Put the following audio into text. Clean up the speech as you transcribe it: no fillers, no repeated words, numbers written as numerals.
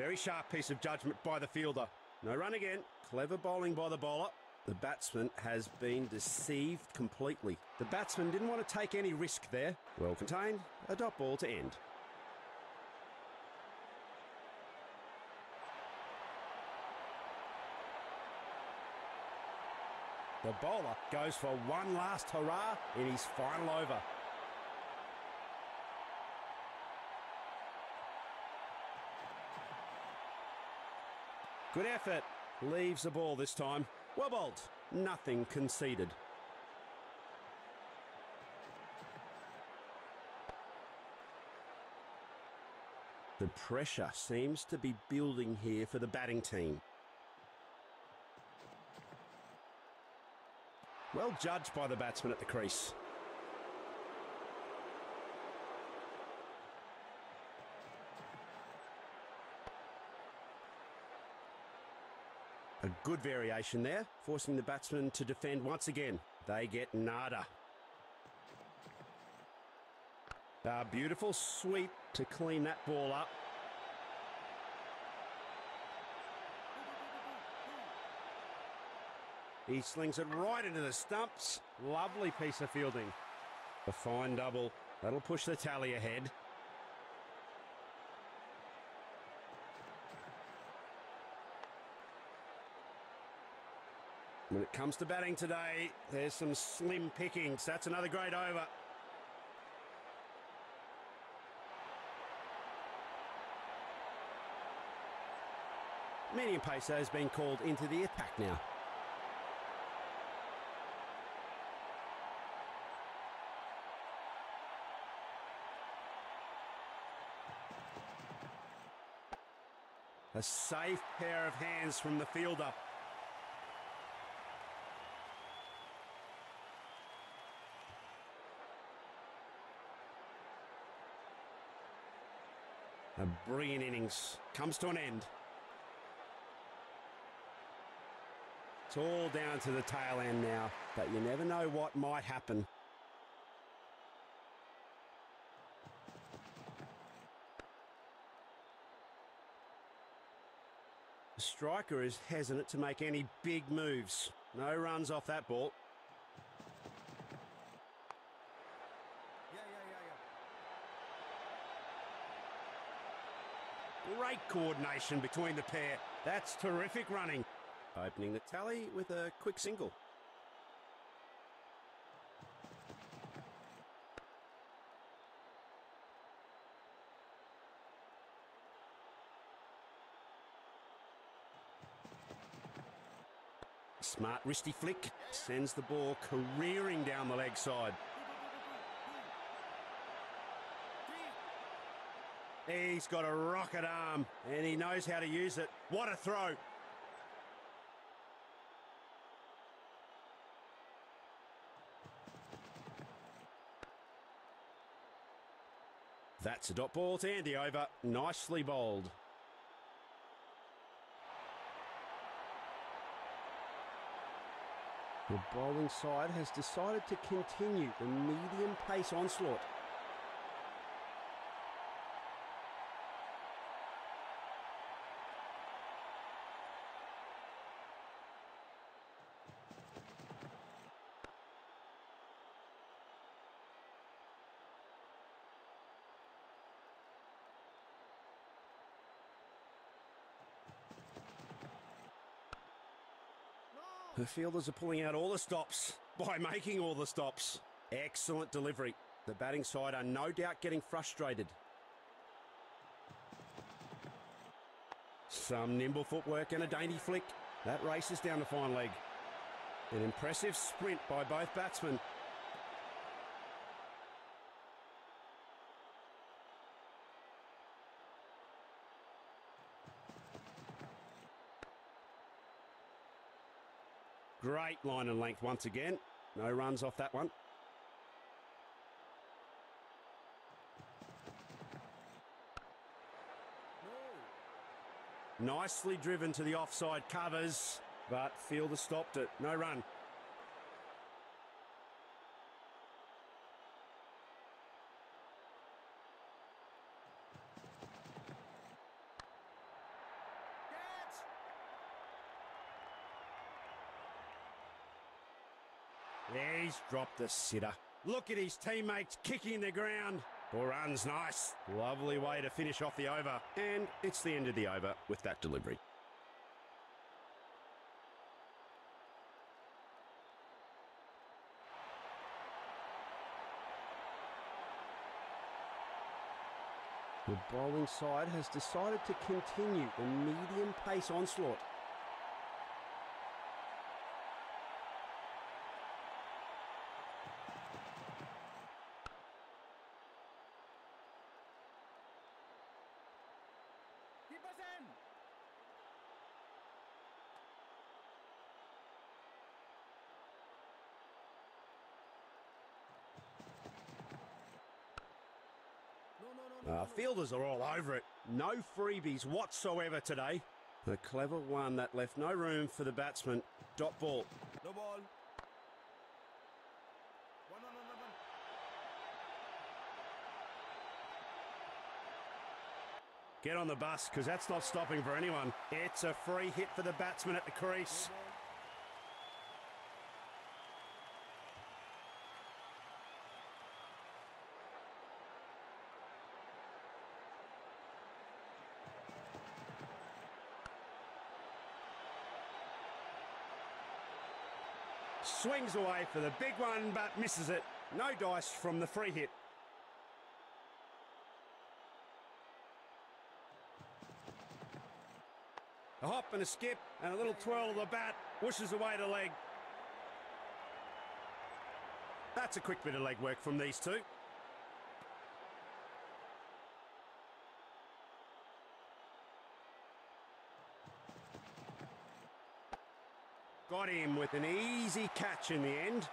Very sharp piece of judgment by the fielder. No run again. Clever bowling by the bowler. The batsman has been deceived completely. The batsman didn't want to take any risk there. Well contained, a dot ball to end. The bowler goes for one last hurrah in his final over. Good effort. Leaves the ball this time. Well bowled. Nothing conceded. The pressure seems to be building here for the batting team. Well judged by the batsman at the crease. A good variation there, forcing the batsman to defend once again. They get nada. A beautiful sweep to clean that ball up. He slings it right into the stumps. Lovely piece of fielding. A fine double. That'll push the tally ahead. When it comes to batting today, there's some slim pickings. That's another great over. Medium pacer has been called into the attack now. A safe pair of hands from the fielder. A brilliant innings comes to an end. It's all down to the tail end now, but you never know what might happen. The striker is hesitant to make any big moves. No runs off that ball. Great coordination between the pair. That's terrific running. Opening the tally with a quick single. Smart wristy flick sends the ball careering down the leg side. He's got a rocket arm, and he knows how to use it. What a throw. That's a dot ball to Andy over. Nicely bowled. The bowling side has decided to continue the medium pace onslaught. The fielders are pulling out all the stops by making all the stops. Excellent delivery. The batting side are no doubt getting frustrated. Some nimble footwork and a dainty flick. That races down the fine leg. An impressive sprint by both batsmen. Great line and length once again. No runs off that one. No. Nicely driven to the offside covers, but fielder stopped it. No run. Yeah, he's dropped the sitter. Look at his teammates kicking the ground. Ball runs nice. Lovely way to finish off the over. And it's the end of the over with that delivery. The bowling side has decided to continue the medium pace onslaught. Fielders are all over it. No freebies whatsoever today. The clever one that left no room for the batsman. Dot ball. No ball. One. Get on the bus, because that's not stopping for anyone. It's a free hit for the batsman at the crease. No. Swings away for the big one, but misses it. No dice from the free hit. A hop and a skip, and a little twirl of the bat, whooshes away to leg. That's a quick bit of leg work from these two. Got him with an easy catch in the end.